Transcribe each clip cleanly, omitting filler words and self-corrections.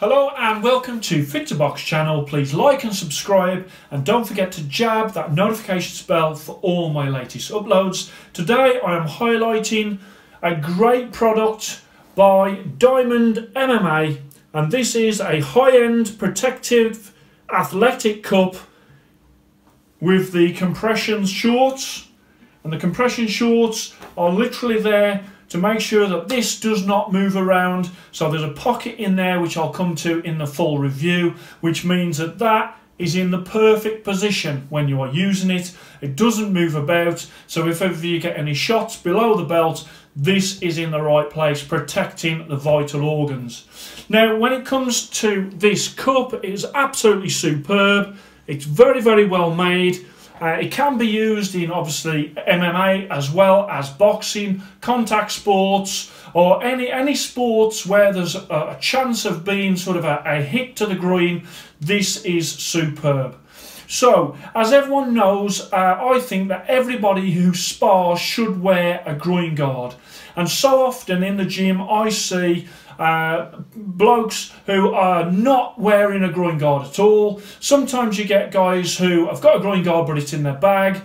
Hello and welcome to Fit2Box channel. Please like and subscribe, and don't forget to jab that notifications bell for all my latest uploads. Today I am highlighting a great product by Diamond MMA, and this is a high-end protective athletic cup with the compression shorts. And the compression shorts are literally there to make sure that this does not move around. So there's a pocket in there, which I'll come to in the full review, which means that that is in the perfect position when you are using it. It doesn't move about, so if ever you get any shots below the belt, this is in the right place, protecting the vital organs. Now, when it comes to this cup, it is absolutely superb. It's very, very well made. It can be used in, obviously, MMA as well as boxing, contact sports, or any sports where there's a chance of being sort of a hit to the groin. This is superb. So, as everyone knows, I think that everybody who spars should wear a groin guard. And so often in the gym I see blokes who are not wearing a groin guard at all. Sometimes you get guys who have got a groin guard but it's in their bag.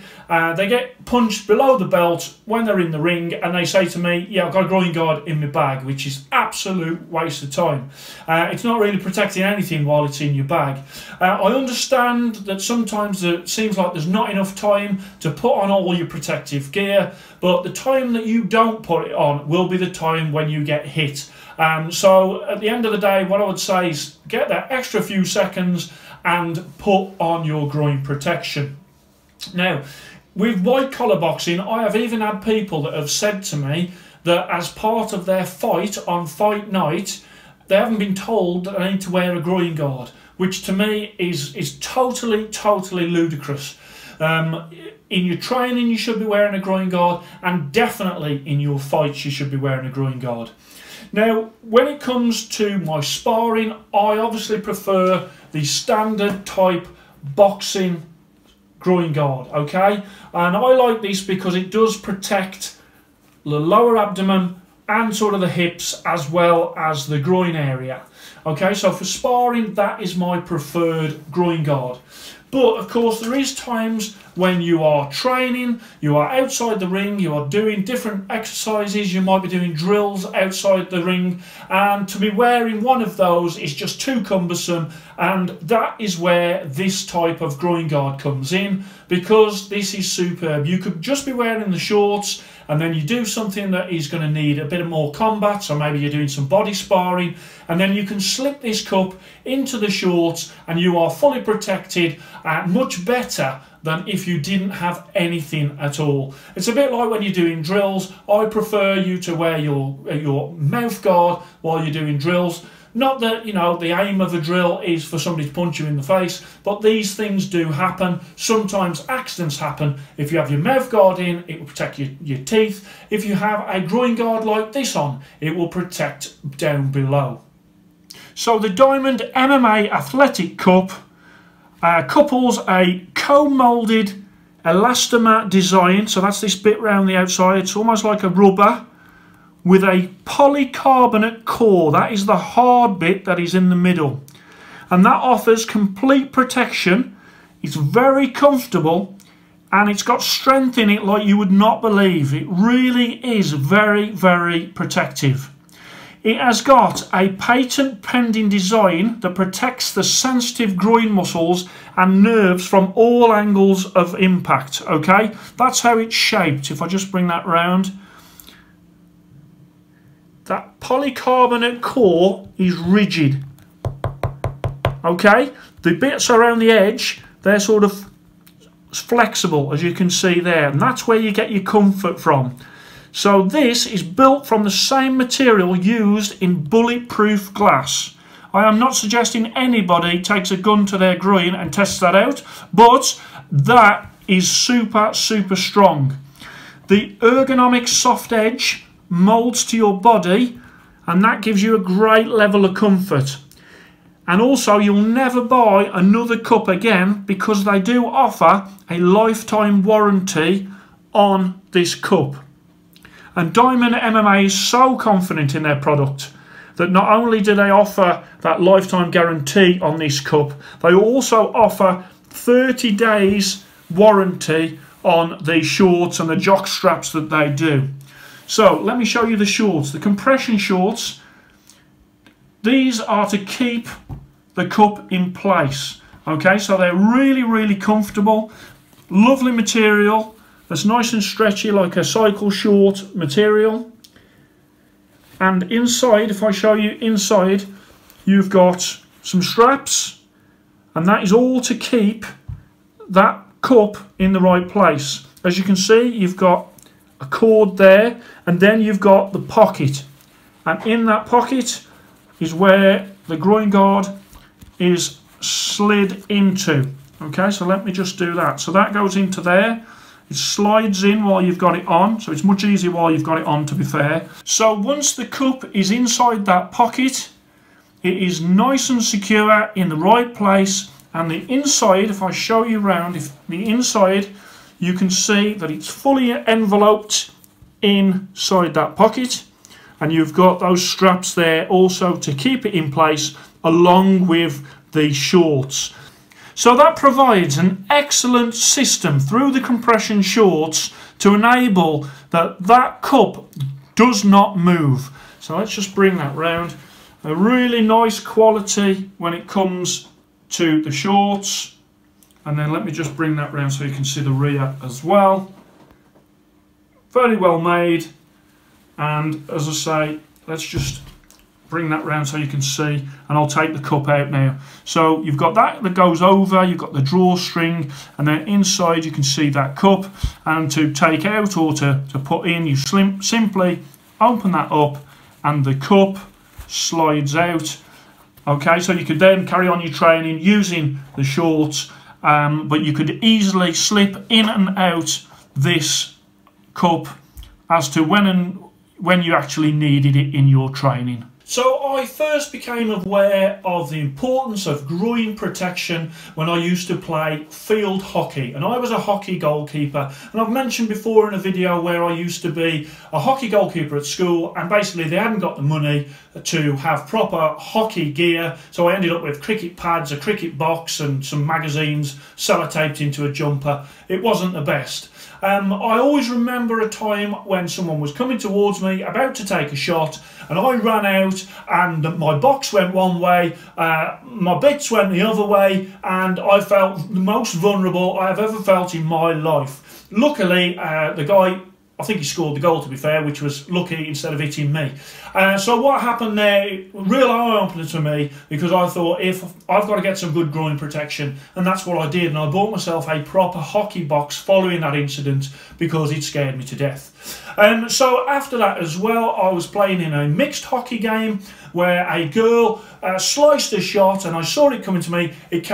They get punched below the belt when they're in the ring and they say to me, yeah, I've got a groin guard in my bag, which is absolute waste of time. It's not really protecting anything while it's in your bag. I understand that sometimes it seems like there's not enough time to put on all your protective gear, but the time that you don't put it on will be the time when you get hit. So at the end of the day, what I would say is get that extra few seconds and put on your groin protection. Now, with white collar boxing, I have even had people that have said to me that as part of their fight on fight night, they haven't been told that they need to wear a groin guard, which to me is totally ludicrous. In your training, you should be wearing a groin guard, and definitely in your fights, you should be wearing a groin guard. Now, when it comes to my sparring, I obviously prefer the standard type boxing groin guard, okay? And I like this because it does protect the lower abdomen and sort of the hips as well as the groin area. Okay, so for sparring, that is my preferred groin guard. But of course, there is times when you are training, you are outside the ring, you are doing different exercises, you might be doing drills outside the ring, and to be wearing one of those is just too cumbersome, and that is where this type of groin guard comes in, because this is superb. You could just be wearing the shorts, and then you do something that is going to need a bit more combat, so maybe you're doing some body sparring, and then you can slip this cup into the shorts, and you are fully protected. Much better than if you didn't have anything at all. It's a bit like when you're doing drills. I prefer you to wear your mouth guard while you're doing drills. Not that, you know, the aim of a drill is for somebody to punch you in the face, but these things do happen. Sometimes accidents happen. If you have your mouth guard in, it will protect your teeth. If you have a groin guard like this on, it will protect down below. So the Diamond MMA Athletic Cup couples a co-molded elastomer design, so that's this bit round the outside, it's almost like a rubber, with a polycarbonate core, that is the hard bit that is in the middle. And that offers complete protection, it's very comfortable, and it's got strength in it like you would not believe. It really is very, very protective. It has got a patent pending design that protects the sensitive groin muscles and nerves from all angles of impact, okay? That's how it's shaped. If I just bring that round, that polycarbonate core is rigid, okay? The bits around the edge, they're sort of flexible, as you can see there, and that's where you get your comfort from. So this is built from the same material used in bulletproof glass. I am not suggesting anybody takes a gun to their groin and tests that out, but that is super strong. The ergonomic soft edge molds to your body, and that gives you a great level of comfort. And also, you'll never buy another cup again, because they do offer a lifetime warranty on this cup. And Diamond MMA is so confident in their product that not only do they offer that lifetime guarantee on this cup, they also offer 30 days warranty on the shorts and the jock straps that they do. So let me show you the shorts, the compression shorts. These are to keep the cup in place. Okay, so they're really, really comfortable, lovely material. That's nice and stretchy, like a cycle short material. And inside, if I show you inside, you've got some straps, and that is all to keep that cup in the right place. As you can see, you've got a cord there, and then you've got the pocket, and in that pocket is where the groin guard is slid into. Okay, so let me just do that. So that goes into there. It slides in while you've got it on, so it's much easier while you've got it on, to be fair. So once the cup is inside that pocket, it is nice and secure in the right place. And the inside, if I show you around, if the inside, you can see that it's fully enveloped inside that pocket, and you've got those straps there also to keep it in place along with the shorts. So that provides an excellent system through the compression shorts to enable that cup does not move. So let's just bring that round. A really nice quality when it comes to the shorts. And then let me just bring that round so you can see the rear as well. Very well made. And as I say, let's just bring that round so you can see, and I'll take the cup out now. So you've got that goes over, you've got the drawstring, and then inside you can see that cup, and to take out or to put in, you simply open that up and the cup slides out. Okay, so you could then carry on your training using the shorts, but you could easily slip in and out this cup as to when you actually needed it in your training. So I first became aware of the importance of groin protection when I used to play field hockey, and I was a hockey goalkeeper. And I've mentioned before in a video where I used to be a hockey goalkeeper at school, and basically they hadn't got the money to have proper hockey gear, so I ended up with cricket pads, a cricket box and some magazines sellotaped into a jumper. It wasn't the best. I always remember a time when someone was coming towards me about to take a shot, and I ran out and my box went one way, my bits went the other way, and I felt the most vulnerable I have ever felt in my life. Luckily, the guy, I think he scored the goal, to be fair, which was lucky instead of hitting me. So what happened there, real eye-opener to me, because I thought, if I've got to get some good groin protection, and that's what I did. And I bought myself a proper hockey box following that incident because it scared me to death. And so after that as well, I was playing in a mixed hockey game where a girl sliced a shot, and I saw it coming to me. It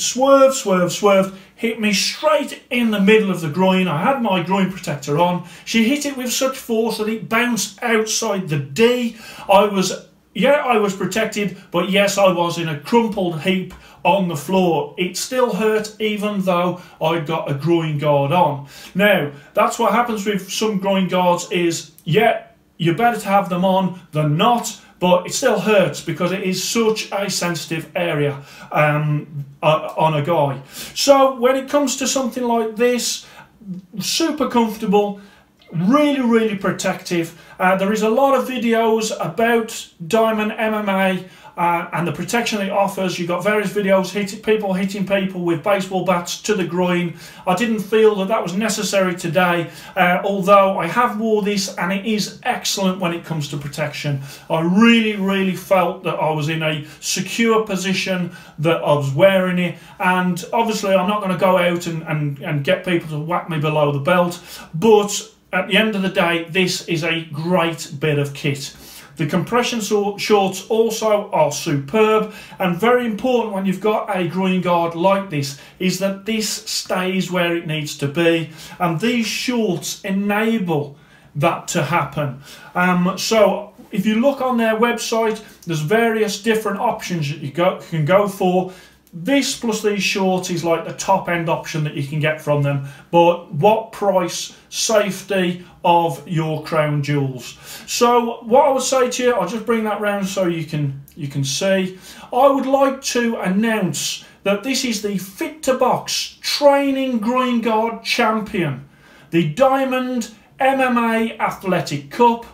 swerved, swerved, swerved, hit me straight in the middle of the groin. I had my groin protector on. She hit it with such force that it bounced outside the D. I was protected, but yes, I was in a crumpled heap on the floor. It still hurt even though I'd got a groin guard on. Now, that's what happens with some groin guards is, yeah, you're better to have them on than not, but it still hurts because it is such a sensitive area on a guy. So when it comes to something like this, super comfortable, really, really protective. There is a lot of videos about Diamond MMA and the protection it offers. You've got various videos, people hitting people with baseball bats to the groin. I didn't feel that that was necessary today, although I have worn this and it is excellent when it comes to protection. I really, really felt that I was in a secure position, that I was wearing it, and obviously I'm not going to go out and get people to whack me below the belt, but at the end of the day, this is a great bit of kit. The compression shorts also are superb, and very important when you've got a groin guard like this is that this stays where it needs to be, and these shorts enable that to happen. So if you look on their website, there's various different options that you can go for. This plus these shorts is like the top end option that you can get from them. But what price, safety of your crown jewels. So what I would say to you, I'll just bring that round so you can see. I would like to announce that this is the Fit2Box Training Green Guard Champion, the Diamond MMA Athletic Cup.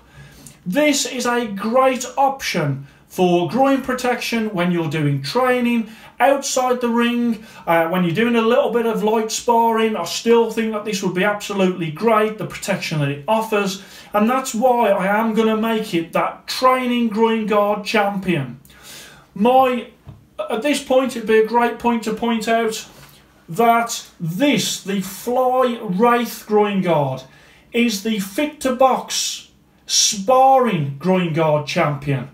This is a great option for groin protection when you're doing training outside the ring, when you're doing a little bit of light sparring. I still think that this would be absolutely great, the protection that it offers, and that's why I am going to make it that Training Groin Guard Champion. At this point, it'd be a great point to point out that this, the Fly Wraith Groin Guard, is the Fit2Box Sparring Groin Guard Champion.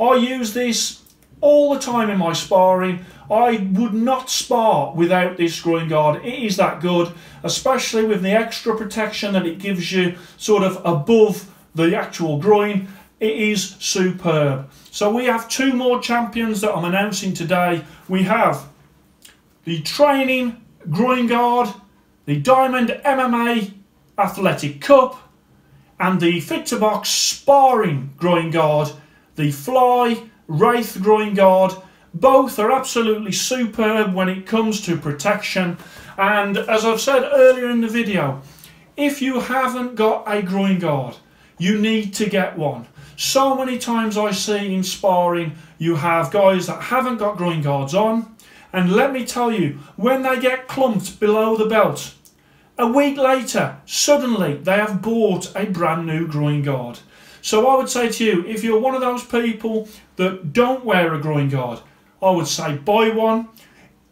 I use this all the time in my sparring. I would not spar without this groin guard. It is that good, especially with the extra protection that it gives you sort of above the actual groin. It is superb. So we have two more champions that I'm announcing today. We have the Training Groin Guard, the Diamond MMA Athletic Cup, and the Fit2Box Sparring Groin Guard, the Fly Wraith Groin Guard. Both are absolutely superb when it comes to protection. And as I've said earlier in the video, if you haven't got a groin guard, you need to get one. So many times I see in sparring, you have guys that haven't got groin guards on. And let me tell you, when they get clumped below the belt, a week later, suddenly they have bought a brand new groin guard. So I would say to you, if you're one of those people that don't wear a groin guard, I would say buy one.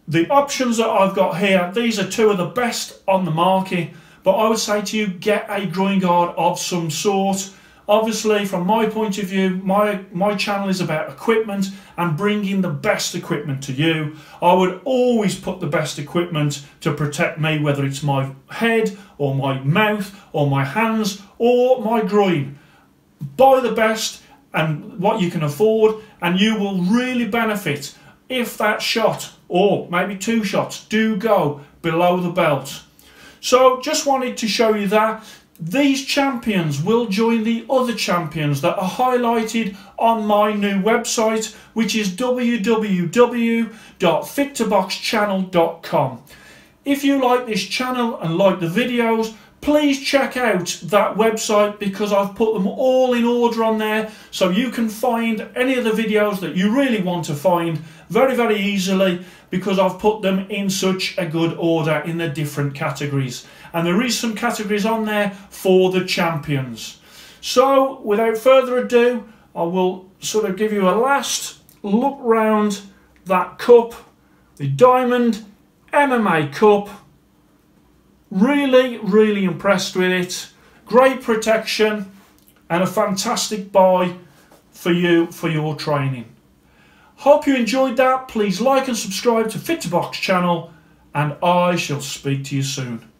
The options that I've got here, these are two of the best on the market. But I would say to you, get a groin guard of some sort. Obviously, from my point of view, my channel is about equipment and bringing the best equipment to you. I would always put the best equipment to protect me, whether it's my head or my mouth or my hands or my groin. Buy the best and what you can afford, and you will really benefit if that shot or maybe two shots do go below the belt. So just wanted to show you that these champions will join the other champions that are highlighted on my new website, which is www.fit2boxchannel.com. If you like this channel and like the videos, please check out that website, because I've put them all in order on there, so you can find any of the videos that you really want to find very, very easily, because I've put them in such a good order in the different categories. And there is some categories on there for the champions. So without further ado, I will sort of give you a last look round that cup, the Diamond MMA Cup. Really, really impressed with it. Great protection and a fantastic buy for you for your training. Hope you enjoyed that. Please like and subscribe to Fit2Box channel, and I shall speak to you soon.